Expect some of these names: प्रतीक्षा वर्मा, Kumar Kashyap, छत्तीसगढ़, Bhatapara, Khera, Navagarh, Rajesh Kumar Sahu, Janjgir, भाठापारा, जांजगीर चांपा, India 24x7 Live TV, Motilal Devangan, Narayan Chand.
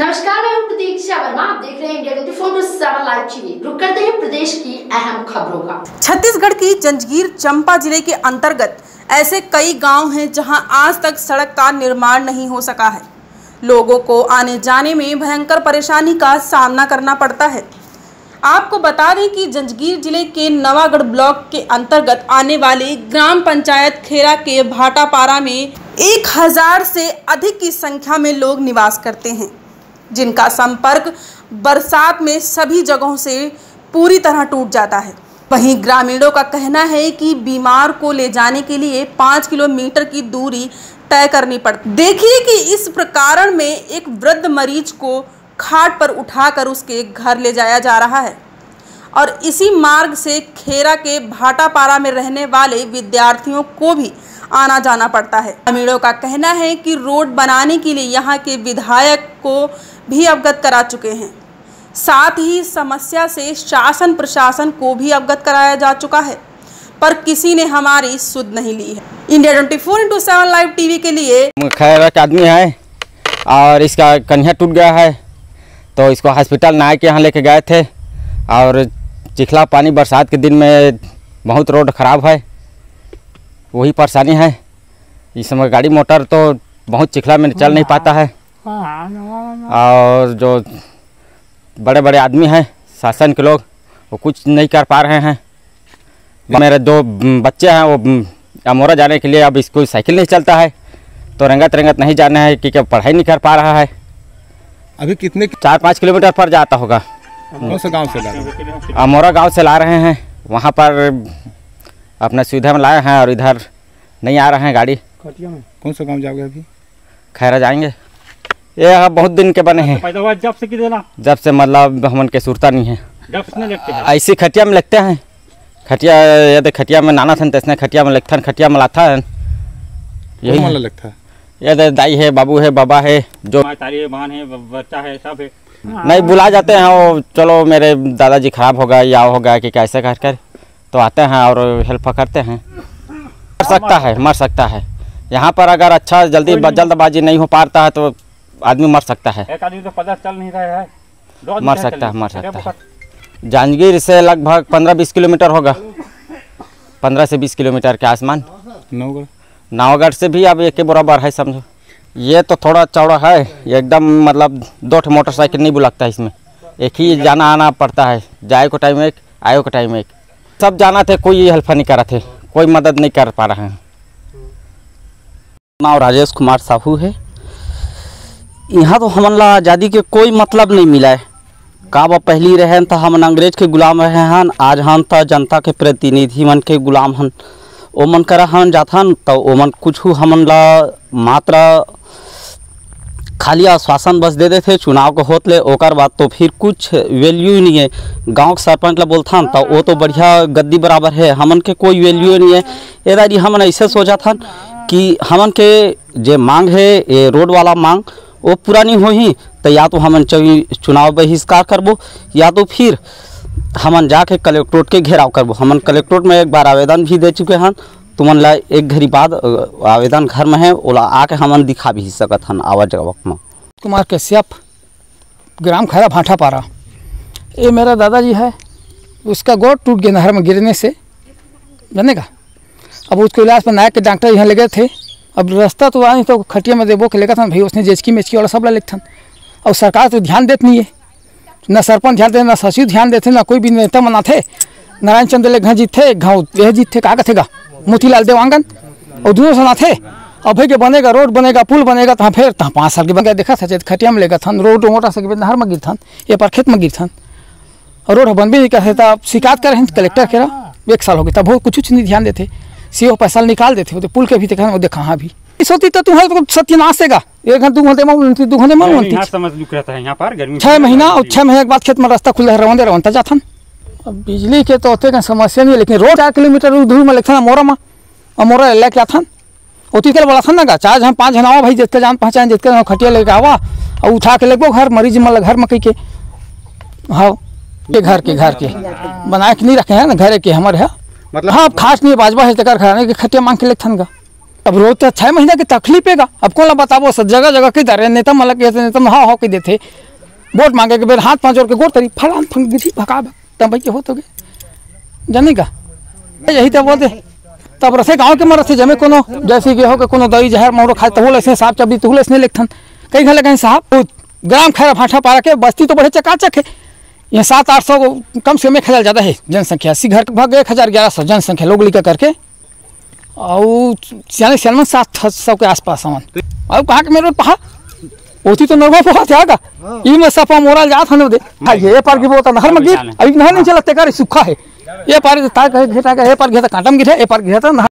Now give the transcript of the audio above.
नमस्कार, मैं हूं प्रतीक्षा वर्मा। आप देख रहे हैं इंडिया 24x7 लाइव टीवी। रुक करते हैं प्रदेश की अहम खबरों का। छत्तीसगढ़ की जांजगीर चांपा जिले के अंतर्गत ऐसे कई गांव हैं जहां आज तक सड़क का निर्माण नहीं हो सका है। लोगों को आने जाने में भयंकर परेशानी का सामना करना पड़ता है। आपको बता दें कि जांजगीर जिले के नवागढ़ ब्लॉक के अंतर्गत आने वाले ग्राम पंचायत खेरा के भाटापारा में 1000 से अधिक की संख्या में लोग निवास करते हैं, जिनका संपर्क बरसात में सभी जगहों से पूरी तरह टूट जाता है। वहीं ग्रामीणों का कहना है कि बीमार को ले जाने के लिए 5 किलोमीटर की दूरी तय करनी पड़ती। देखिए कि इस प्रकरण में एक वृद्ध मरीज को खाट पर उठाकर उसके घर ले जाया जा रहा है और इसी मार्ग से खेरा के भाटापारा में रहने वाले विद्यार्थियों को भी आना जाना पड़ता है। ग्रामीणों का कहना है कि रोड बनाने के लिए यहां के विधायक को भी अवगत करा चुके हैं, साथ ही समस्या से शासन प्रशासन को भी अवगत कराया जा चुका है, पर किसी ने हमारी सुध नहीं ली है। इंडिया 24x7 लाइव टीवी के लिए खैरा का आदमी है और इसका कन्या टूट गया है, तो इसको हॉस्पिटल नाय के यहाँ लेके गए थे और चिखला पानी बरसात के दिन में बहुत रोड ख़राब है, वही परेशानी है। इस समय गाड़ी मोटर तो बहुत चिखला में चल नहीं पाता है और जो बड़े बड़े आदमी हैं शासन के लोग वो कुछ नहीं कर पा रहे हैं। मेरे 2 बच्चे हैं, वो अमोरा जाने के लिए अब इसको साइकिल नहीं चलता है, तो रंगत रंगत नहीं जाना है क्योंकि पढ़ाई नहीं कर पा रहा है। अभी कितने 4-5 किलोमीटर पर जाता होगा। गाँव से ला रहे हैं, अमोरा गाँव से ला रहे हैं, वहाँ पर अपना सुविधा में लाए हैं और इधर नहीं आ रहे हैं गाड़ी। कौन सा गाँव जाओगे अभी? खैरा जाएंगे। ये बहुत दिन के बने हैं, जब से मतलब हमन के सुरता नहीं है, ऐसी खटिया में लगते हैं। खटिया यदि खटिया में नाना थन तैसने खटिया में लगता, खटिया में लाता है, यही लगता है। ये दाई है, बाबू है, बाबा है, जो तारी है, मान है, बच्चा है, सब है। नहीं बुला जाते हैं वो, चलो मेरे दादाजी खराब हो गए या हो गए कि कैसे कर कर, तो आते हैं और हेल्प करते हैं। मर सकता है, मर सकता है यहाँ पर। अगर अच्छा जल्दबाजी नहीं हो पाता है तो आदमी मर सकता है। एक आदमी तो पता चल नहीं रहा है, मर सकता है, मर सकता है। जांजगीर से लगभग 15-20 किलोमीटर होगा, 15 से 20 किलोमीटर के आसमान। नवागढ़ से भी अब एक के बराबर है समझो। ये तो थोड़ा चौड़ा है एकदम, मतलब 2 मोटरसाइकिल नहीं बुलाता है इसमें, एक ही जाना आना पड़ता है। जाए को टाइम एक, आयो को टाइम एक। सब जाना थे, कोई हेल्प नहीं करा थे, कोई मदद नहीं कर पा रहे हैं। नाम राजेश कुमार साहू है। यहाँ तो हमला आज़ादी के कोई मतलब नहीं मिला है। काबा पहली रहन था, हम अंग्रेज के गुलाम रहे हैं, आज हम तो जनता के प्रतिनिधि मन के गुलाम हन। ओमन करा हम जाथन तो ओमन कुछ हमला मात्रा खाली आश्वासन बस दे देते। चुनाव को होत ले ओकर बाद तो फिर कुछ वैल्यू नहीं है। गाँव के सरपंच ला बोलथन तो वो तो बढ़िया गद्दी बराबर है, हमन के कोई वैल्यू नहीं है। ए दादी हमन ऐसे सोचा था कि हमन के जे मांग है ये रोड वाला मांग वो पूरा नहीं होही, तो या तो हमन चुनाव बहिष्कार करबो या तो फिर हमन जाके कलेक्ट्रेट के घेराव करबो। हमन कलेक्ट्रेट में एक बार आवेदन भी दे चुके हैं, तुमन ला एक घड़ी बाद आवेदन घर में है, ओला आके हमन दिखा भी सकत हन आवा जगवक में। कुमार कश्यप, ग्राम खैरा भाटापारा। ये मेरा दादाजी है, उसका गोड़ टूट गया नहर में गिरने से, जाने का। अब उसको इलाज में नायक के डॉक्टर यहाँ लगे थे। अब रास्ता तो आई तो खटिया में देबो के लेकर था भाई, उसने जेचकी मेचकी वाला सब ला लिखथन और सरकार तो ध्यान देती नहीं है। ना सरपंच ध्यान देते, ना सचिव ध्यान देते, ना कोई भी नेता मनाते। नारायण चंद ले घर जीतते, गाँव यह जीतते, का कथेगा मोतीलाल देवांगन और दोनों सुना थे। अब भाई के बनेगा रोड, बनेगा पुल, बनेगा तहाँ फिर तहाँ 5 साल के बन देखा था। खटिया में लेगा थन, रोड मोटरसाइकिल नहर में गिरथन, ये पर खेत में गिरथन और रोड बन भी नहीं करते। तब शिकायत कर रहे कलेक्टर के 1 साल हो गए, तब वो कुछ नहीं ध्यान देते, सीओ पैसा निकाल देते। तो पुल के भी देखा, वो देखा हाँ भी सोती तो तुम्हारे सत्यानाश देगा। 1 घंटे 2 घंटे में 6 महीना और 6 महीने के बाद खेत में रास्ता खुल रहा रवंता जाथन। अब बिजली के तो होते समस्या नहीं, लेकिन रोड 4 किलोमीटर दूर में लगता अमोरा में, अमोरा लेके आथन ओती कर बड़ा था ना। 4 जन 5 जन आओ भाई, जितने जान पहचान जितने खटिया लेके आवा और उठा के लेको घर मरीज मतलब घर में कहीं के हाँ ये घर के बना के नहीं रखे हैं ना, घर के हमारे है मतलब। हाँ खास नहीं बाजवा है, खटिया मांग के लेके थन का अब रोज तो 6 महीना के तकलीफेगा। अब को बताबो सब जगह जगह कही दारे नेता मला के नेता हाँ हो कह देते वोट मांगे के बेर हाथ पाँच और के गोड़ तरी फलान फंगी भका तब के हो तो गए जाने का यही तो बोलते तब रसे गाँव के मरसे जमे कोनो जैसे कि हो के कोनो दई जहर मोरो खाए तहुल ऐसे साहब चबी तहुल ऐसे लिखथन कहीं घर कहीं साहब ग्राम खेरा भाठा पारा के बस्ती तो बड़े चकाचक है। यहाँ 700-800 कम से कम 1,000 ज़्यादा है जनसंख्या। 80 घर भाग 1,1100 जनसंख्या लोग लिखा करके और सियाने सियान 700 के आसपास हवन और कहा कि मेरे पहा ओती तो नर्वा पोहा थे आगा ई में सफा मोरल जात हन दे ये पार की बहुत नहर में गिर अभी नहर नहीं चला तेकर सूखा है ये पार तार कहे घेटा के ये पार घेटा कांटम गिर है ये पार घेटा